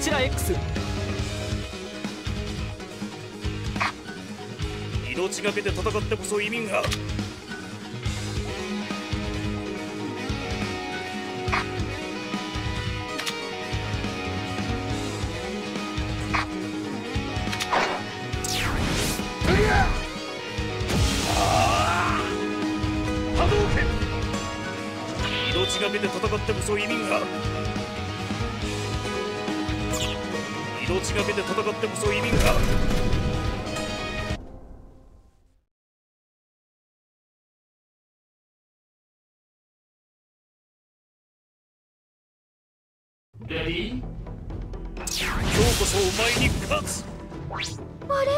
ちら X。 命がけで戦ってこそ意味がある。命がけで戦ってこそ意味がある。命がけで戦ってこそ意味がある。レディー、今日こそお前に勝つ。あれ？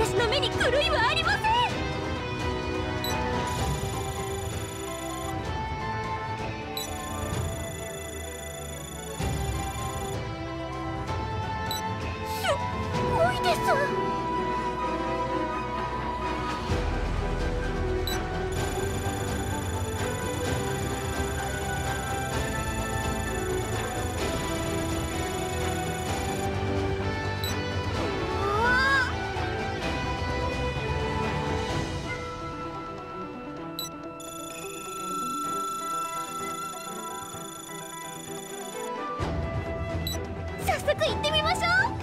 私の目に狂いはありません。すごいです。早速行ってみましょう。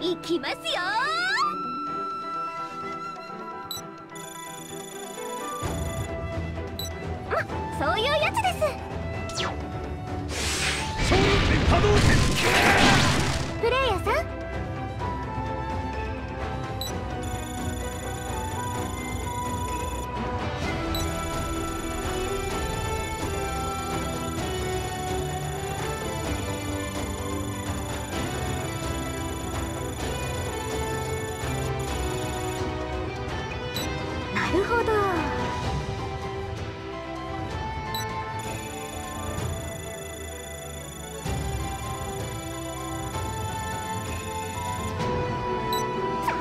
行きますよ。あ、そういうやつです。プレイヤーさん。なるほど。さあ、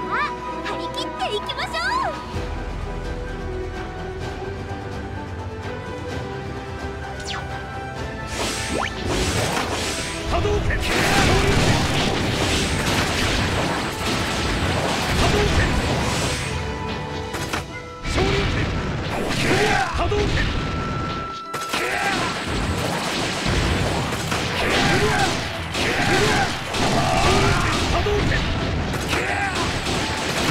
張り切っていきましょう。波動拳。波動拳。波動拳。波動拳。波動拳。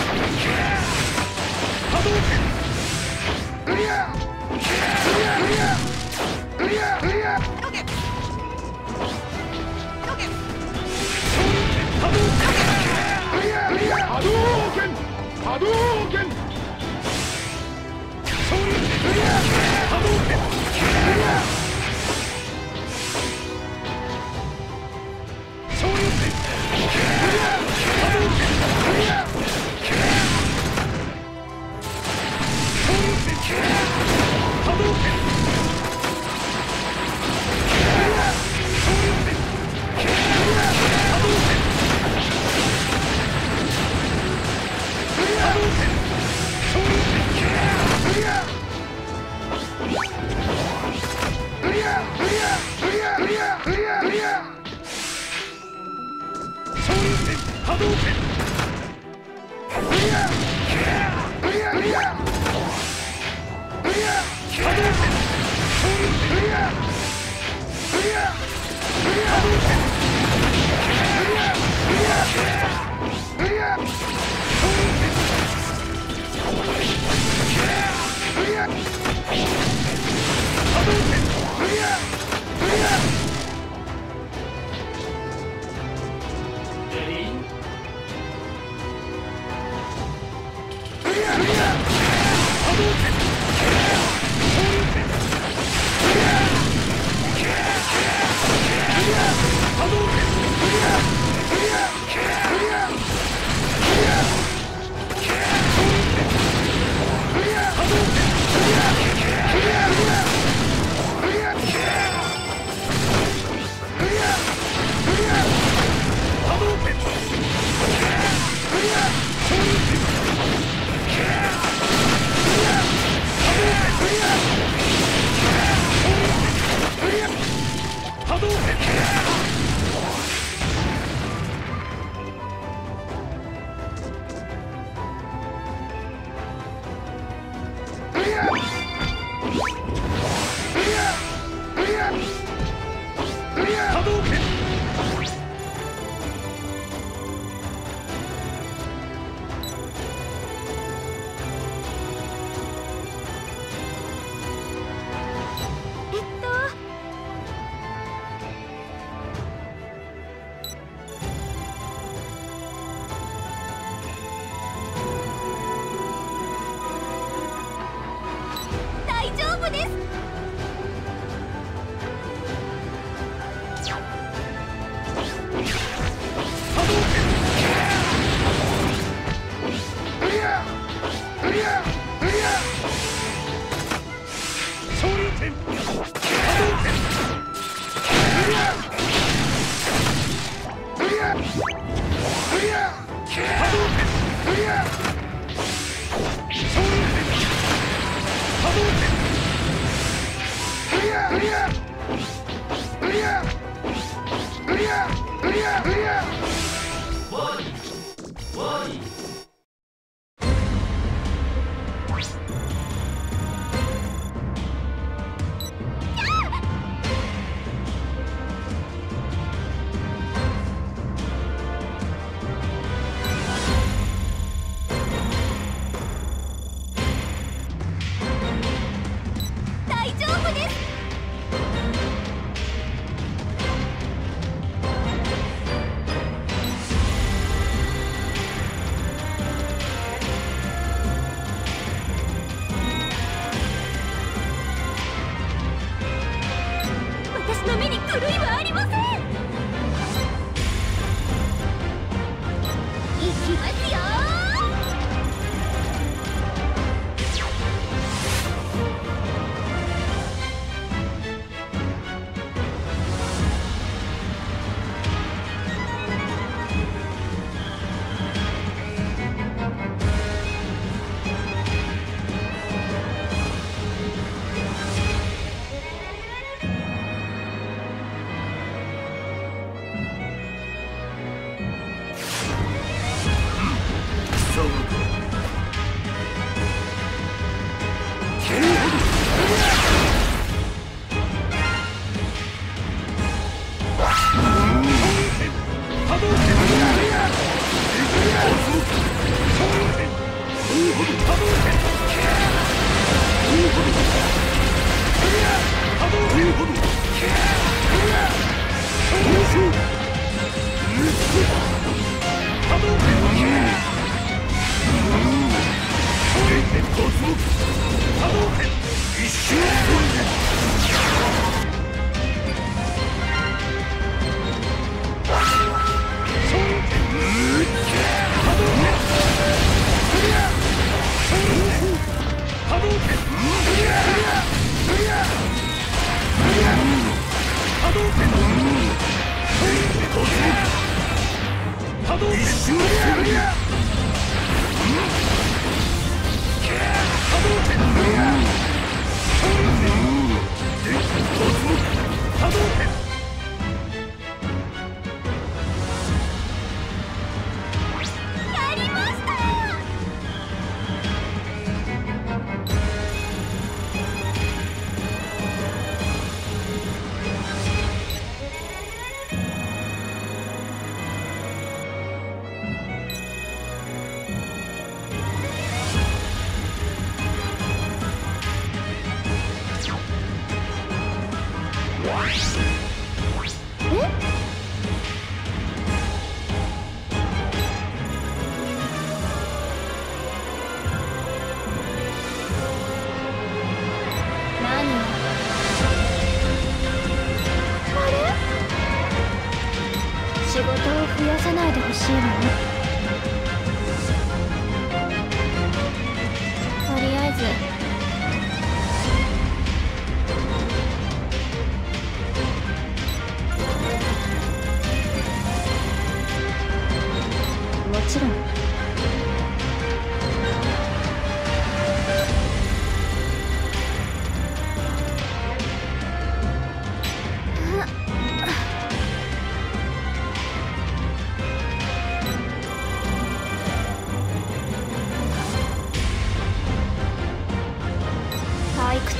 波動拳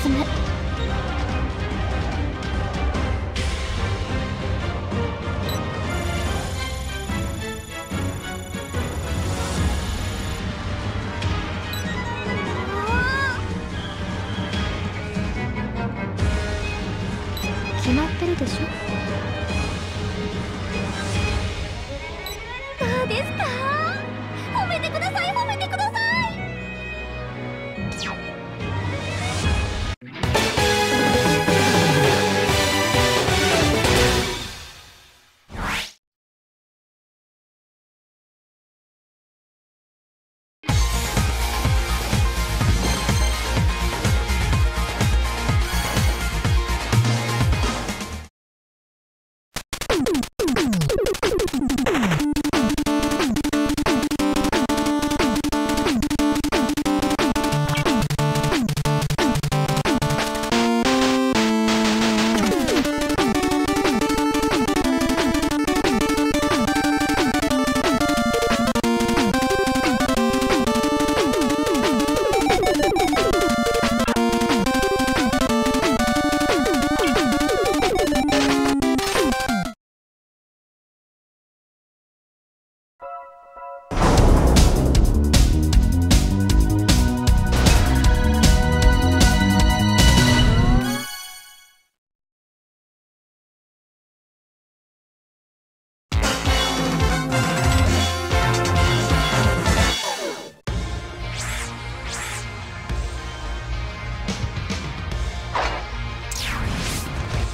進む。決まってるでしょ。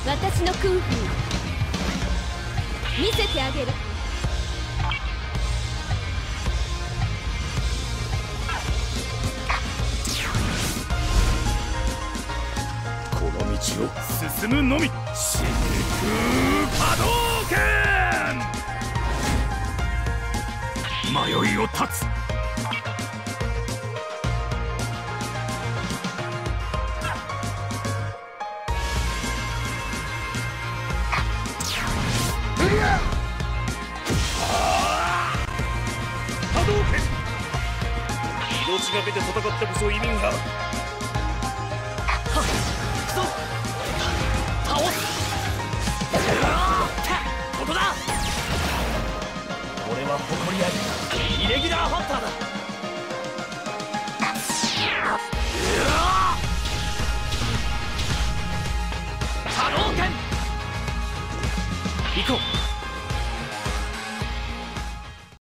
私の空腹見せてあげる。この道を進むのみ。真空波動拳、迷いを断つ。 命がけで戦ってこそ意味がある。はっ、倒す。ここだ。俺は誇りありイレギュラーハンターだ。